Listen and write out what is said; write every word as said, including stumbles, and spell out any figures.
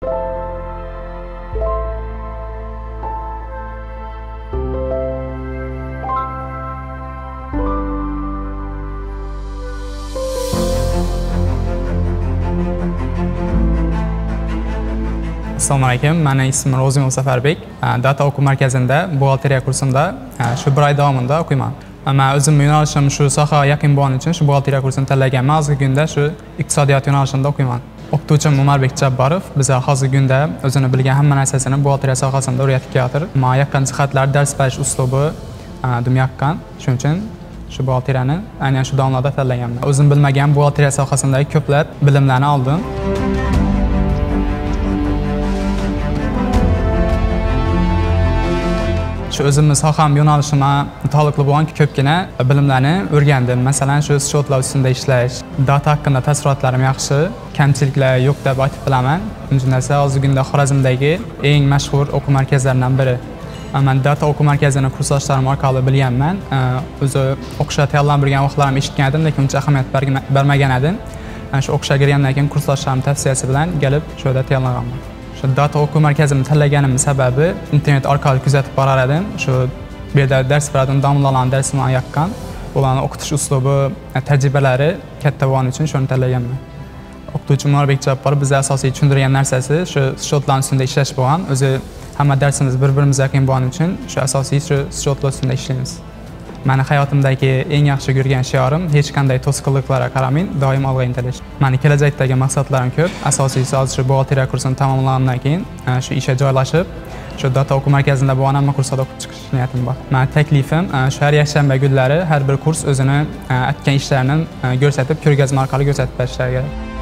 Assalomu alaykum. Mening ismim Ro'zimov Zafarbek. Data o'quv markazida buxgalteriya kursimda shu bir oy davomida o'qiyman. Men o'zim yo'nalishim shu sohaga yaqin bo'lgani uchun shu buxgalteriya kursini tanlaganman. Hozirgi kunda shu iqtisodiyot yo'nalishida o'qiyman. O'qituvchim Umarbek Jabborov bizga hozirgi kunda o'zini bilgan hamma narsasini buxgalteriya sohasida o'rgatib kelayotir. Menga yoqqan jihatlar dars berish uslubi dunyo yoqqan. Shuning uchun shu buxgalteriyani aynan shu davomida tanlaganman. O'zim bilmagan buxgalteriya sohasidagi ko'plab bilimlarni oldim. Shu o'zimiz soham yo'nalishimga taalluqli bo'lgan ko'pgina bilimlarni o'rgandim. Masalan, shu shotlar ustida ishlash, data haqida taassurotlarim yaxshi, kamchiliklar yo'q deb aytib bilaman. Bunday narsa hozirgina Xorazmdagi eng mashhur o'quv markazlaridan biri. Men data o'quv markazini kursdoshlarim orqali bilganman. O'zi o'qishga tayyorlangan vaqtlarimda eshitgan edim, lekin uncha ahamiyat bermagan edim. Ana shu o'qishga kirgandan keyin kursdoshlarim tavsiyasi bilan kelib shu yerda tayyorlanganman. Shu data o'quv markazini tanlaganimning sababi internet orqali kuzatib borar edim. Shu bu yerda dars beradigan domlalarning darsiga yoqqan, ularni o'qitish uslubi, tajribalari katta bo'lgani uchun shuni tanlaganman. O'qituvchi Umarbek Jabborov bizga asosiy tushuntirgan narsasi shu shotlar ustida ishlash bo'lgan. O'zi hamma darsimiz bir-birimizga yaqin bo'lgani uchun shu asosiy shu shotlar ustida ishlaymiz. Meni hayotimdagi eng yaxshi ko'rgan shiorim hech qanday to'sqinliklarga qaramay doim olg'a intilish. Meni kelajakdagi maqsadlarim ko'p. Asosiysi hozir shu buxgalteriya kursini tamomlagandan keyin shu ishga joylashib, shu data o'quv markazida bo'lgan hamma kursda o'qib chiqish niyatim bor. Meni taklifim shu har yakshanba kunlari har bir kurs o'zini aytgan ishlarini ko'rsatib, ko'rgazma orqali ko'rsatib berishlari kerak.